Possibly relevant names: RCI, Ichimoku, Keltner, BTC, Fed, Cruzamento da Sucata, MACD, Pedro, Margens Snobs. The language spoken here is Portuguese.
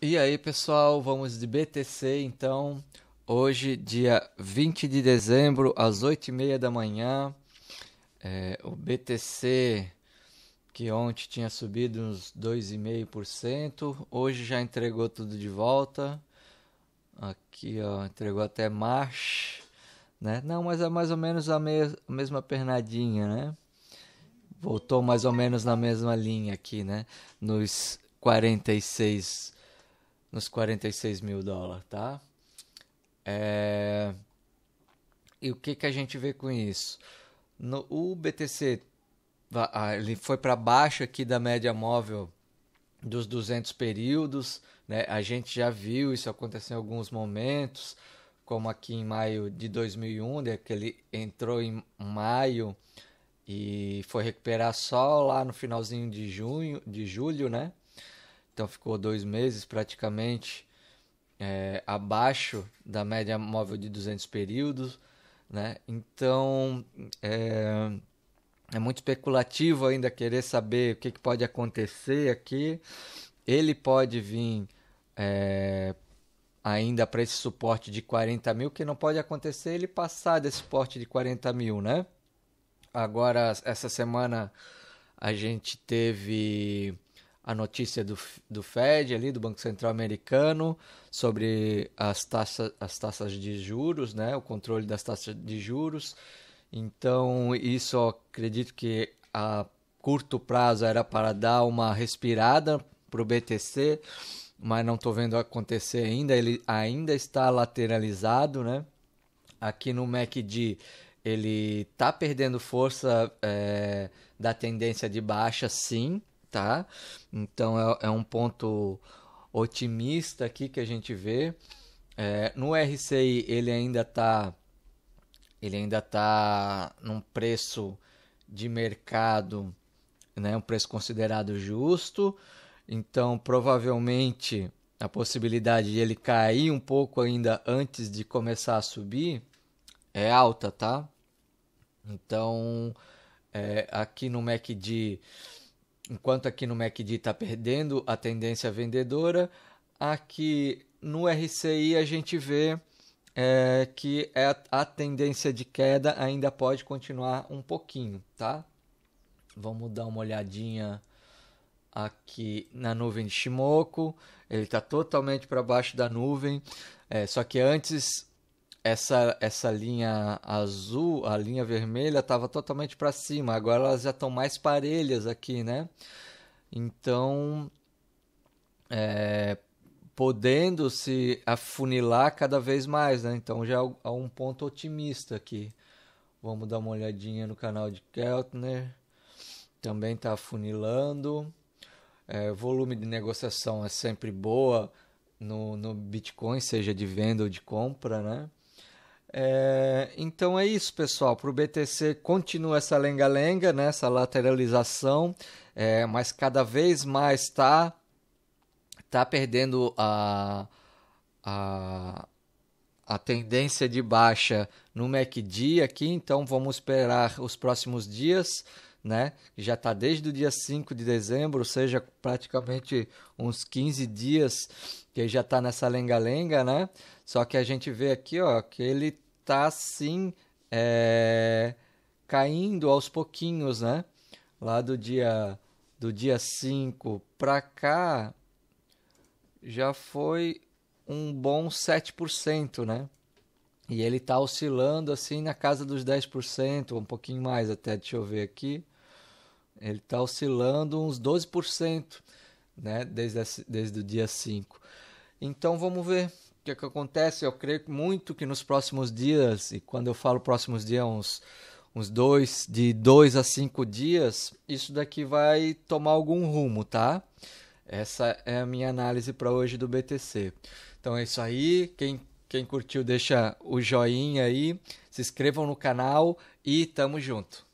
E aí pessoal, vamos de BTC então, hoje dia 20 de dezembro às 8h30 da manhã, o BTC que ontem tinha subido uns 2,5%, hoje já entregou tudo de volta, aqui ó, entregou até marcha, né? Não, mas é mais ou menos a mesma pernadinha, né? Voltou mais ou menos na mesma linha aqui, né? Nos 46 mil dólares, tá? E o que que a gente vê com isso? O BTC ele foi para baixo aqui da média móvel dos 200 períodos, né? A gente já viu isso acontecer em alguns momentos, como aqui em maio de 2001, né? Que ele entrou em maio e foi recuperar só lá no finalzinho de julho, né? Então ficou 2 meses praticamente abaixo da média móvel de 200 períodos, né? Então é muito especulativo ainda querer saber o que que pode acontecer aqui. Ele pode vir ainda para esse suporte de 40 mil, que não pode acontecer ele passar desse suporte de 40 mil, né? Agora, essa semana a gente teve a notícia do Fed, ali, do Banco Central Americano, sobre as taxas de juros, né? O controle das taxas de juros. Então, isso eu acredito que a curto prazo era para dar uma respirada para o BTC, mas não estou vendo acontecer ainda. Ele ainda está lateralizado, né? Aqui no MACD, ele está perdendo força da tendência de baixa, sim. Tá? Então é um ponto otimista aqui que a gente vê. No RCI ele ainda tá num preço de mercado, né? Um preço considerado justo. Então provavelmente a possibilidade de ele cair um pouco ainda antes de começar a subir é alta, tá? Então aqui no MACD, enquanto aqui no MACD está perdendo a tendência vendedora, aqui no RCI a gente vê que a tendência de queda ainda pode continuar um pouquinho, tá? Vamos dar uma olhadinha aqui na nuvem de Ichimoku. Ele está totalmente para baixo da nuvem, só que antes essa linha azul, a linha vermelha, estava totalmente para cima. Agora elas já estão mais parelhas aqui, né? Então, podendo se afunilar cada vez mais, né? Então já há um ponto otimista aqui. Vamos dar uma olhadinha no canal de Keltner. Também está afunilando. Volume de negociação é sempre boa no Bitcoin, seja de venda ou de compra, né? Então é isso, pessoal. Para o BTC continua essa lenga-lenga, né? Essa lateralização, mas cada vez mais tá perdendo a tendência de baixa no MACD aqui. Então vamos esperar os próximos dias, né? Já está desde o dia 5 de dezembro, ou seja, praticamente uns 15 dias que já está nessa lenga-lenga, né? Só que a gente vê aqui, ó, que ele tá sim caindo aos pouquinhos, né? Lá do dia 5 para cá já foi um bom 7%, né? E ele tá oscilando assim na casa dos 10%, um pouquinho mais até, deixa eu ver aqui. Ele tá oscilando uns 12%, né? Desde o dia 5. Então vamos ver o que acontece. Eu creio muito que nos próximos dias, e quando eu falo próximos dias, de 2 a 5 dias, isso daqui vai tomar algum rumo, tá? Essa é a minha análise para hoje do BTC. Então é isso aí. Quem curtiu, deixa o joinha aí, se inscrevam no canal e tamo junto.